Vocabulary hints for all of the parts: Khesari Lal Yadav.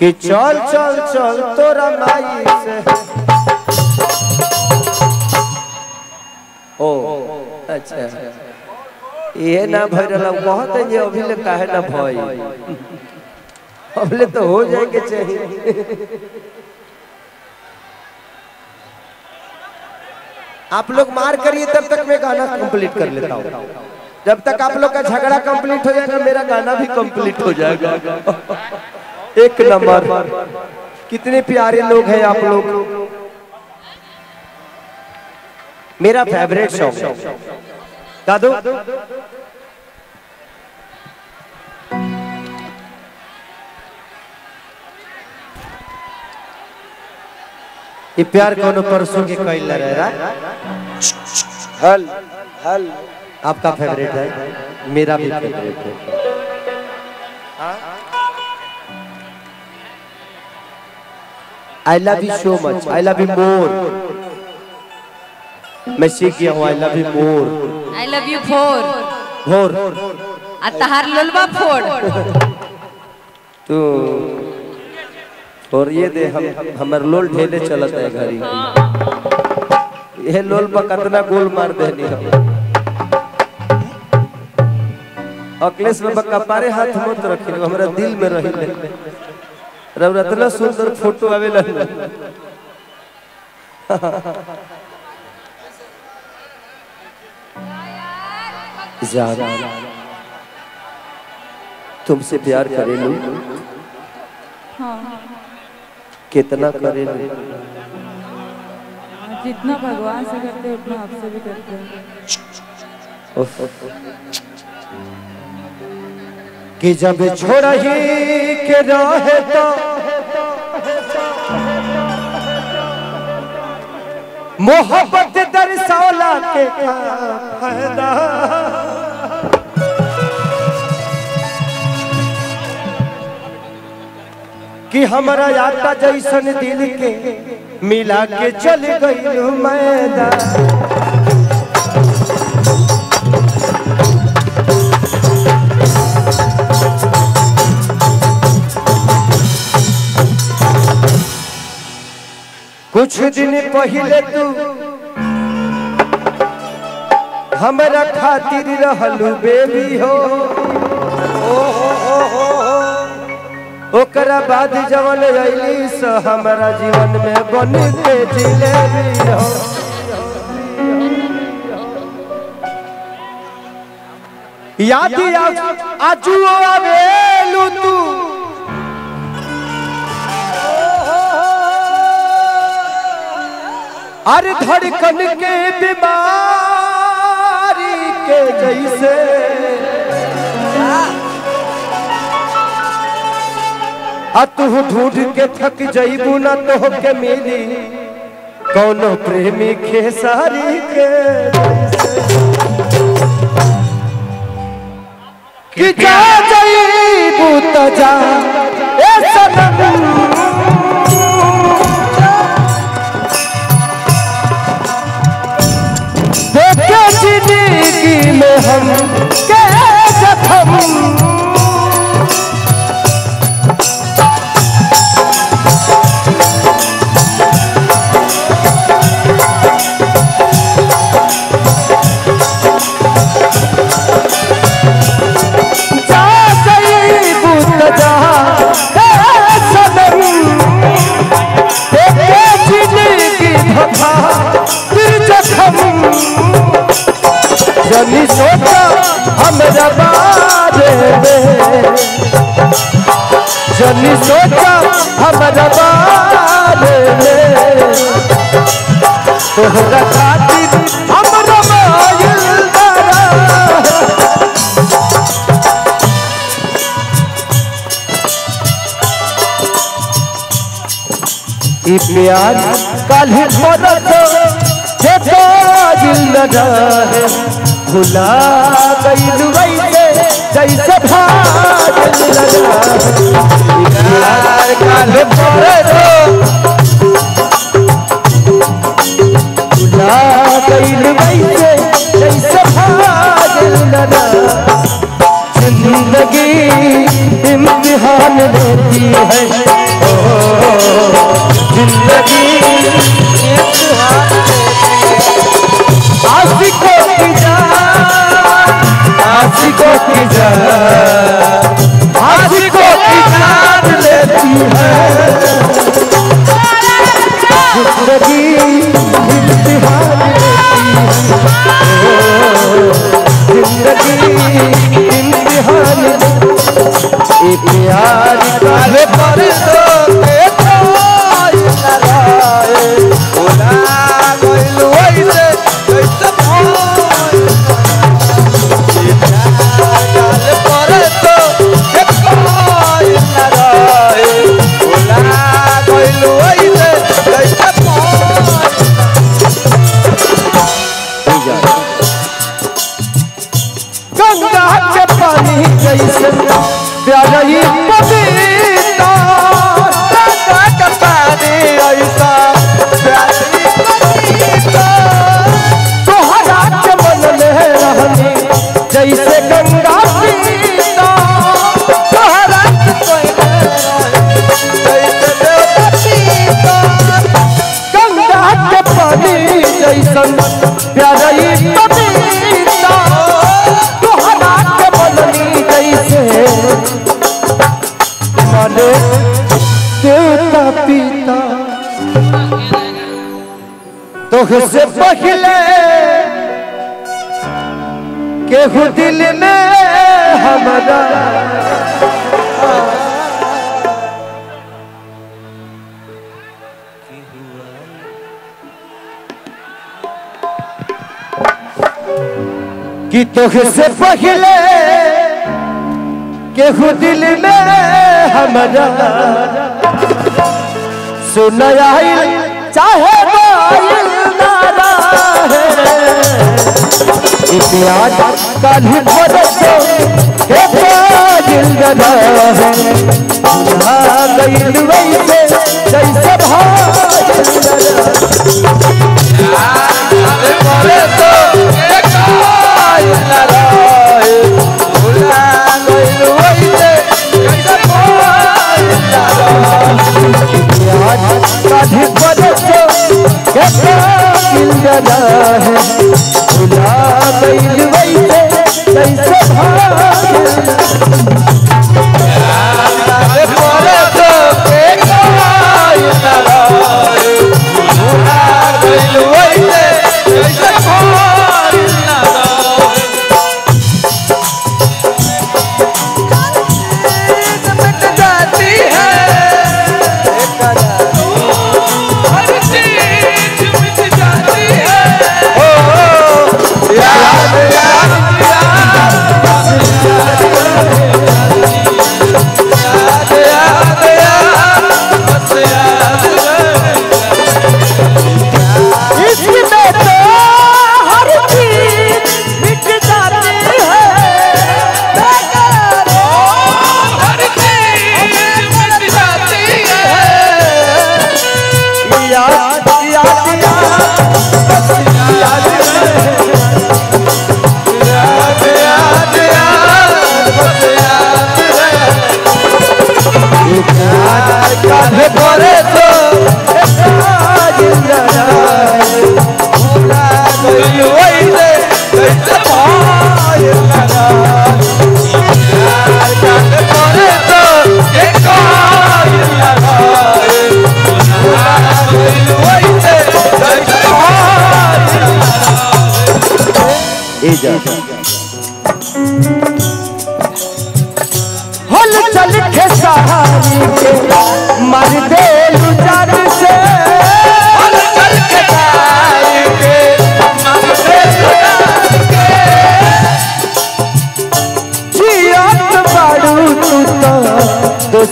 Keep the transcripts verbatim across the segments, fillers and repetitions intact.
कि चल चल चल तोरा माई से। ओ अच्छा ये ना भरला बहुत है, ये अभी ले काहे ना भई, अभी तो हो जाए के चाहिए। आप लोग मार करिए तब तक मैं गाना कंप्लीट कर लेता हूँ। जब तक आप लोग का झगड़ा कंप्लीट हो जाएगा मेरा गाना भी कंप्लीट हो जाएगा। एक नंबर, कितने प्यारे लोग हैं आप लोग। मेरा फेवरेट सॉन्ग दादू ये प्यार कोनो परसों के कोई लग रहा हल हल आपका फेवरेट है, मेरा भी फेवरेट है। I love you so much, I love you more. मैं सीख गया हूँ I love you more, I love you four four अतहार ललवा फोर। तो और ये दे हम हमर लोल ढेले चलत है घरी, ये लोल पर कितना गोल मार देनी हम। अखिलेश बाबा कपारे हाथ मत रखी, हमारा दिल में रही रब रत्न सुंदर फोटो आवे लगे। जान तुमसे प्यार करे लू, कितना करे लू जितना भगवान से करते हैं उतना आपसे भी करते हैं। कि जब छोड़ा ही के रहता मोहब्बत दरसौला के का फायदा, कि हमारा यात्रा जैसन दिल के मिला के चल गई मैदा। कुछ दिन पहले तू हमरा खातिर रहलू बेबी हो, ओकरा बाद जवन अइली से हमारा जीवन में बन के जिलेबी हो। याद आजू आवेलू तू अरे धड़कन के बीमारी के जैसे, तू ढूंढ के थक जइबू ना तो के मिली कौनो प्रेमी खेसारी के जैसे। जा जइबू त जा ए सनम में हम के जखम, जा जइबू त जा ए सनम देखे जिंदगी भभा फिर जखम। जनी सोचा हमरा बारे में, जनी सोचा हमरा बारे में, तोहरा खातिर हमरा मायल दरा। ई प्यार काल्हि मरत जे तो दिल न जाए, भुला गइल वैसे जैसे भाग लगा। प्यार काल भरतो भुला गइल वैसे जैसे भाग लगा। जिंदगी इम्तिहान देती है जिंदगी आशिकों की जान, आशिकों की जान, आशिकों की जान लेती है जिंदगी इम्तिहान लेती है जिंदगी इम्तिहान एक यार काले पर से पहले केहू दिल में हमारा कि तुझसे पहले केहू दिल में हमारा सुनाया चाहे इतिहास का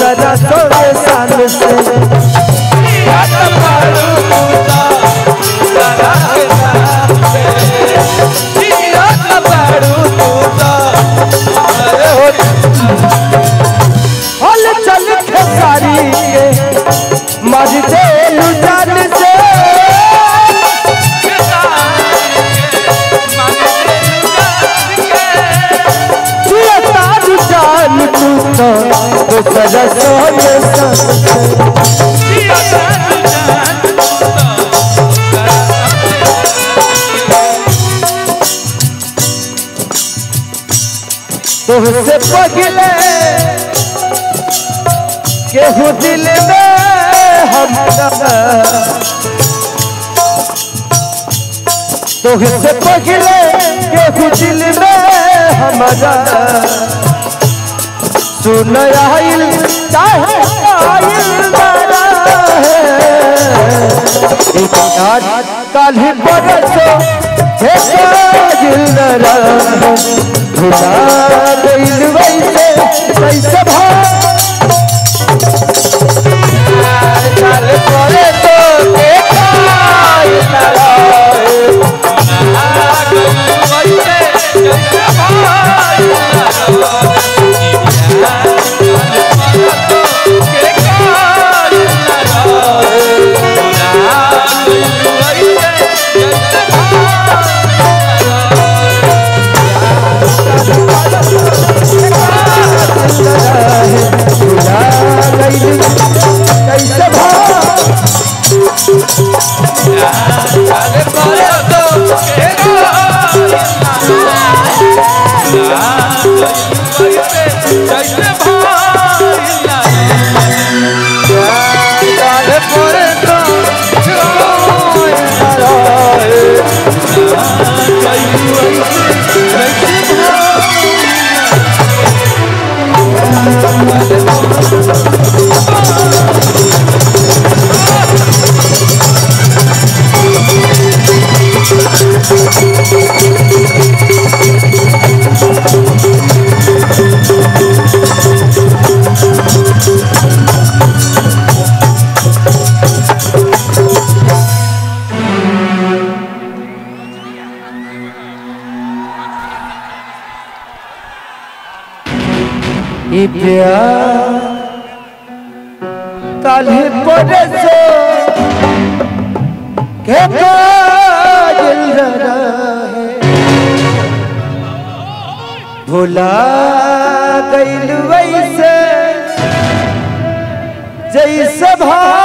सदा सोच तोहसे पगले केहू दिल में हमरा तोहसे पगले केहू दिल में हमरा सुन आइल चाहे आइल मारा है एक रात काली बरसो हे काजल नरा भुला गइल वैसे कैसे भाई चल करे तो के काय लड़ाए भुला गइल वैसे कैसे भाई चल करे तो के काय लड़ाए भुला गइल वैसे कैसे भाई काल्हि परसो के काजल नराहे भुला गइल वैसे जैसे भाई।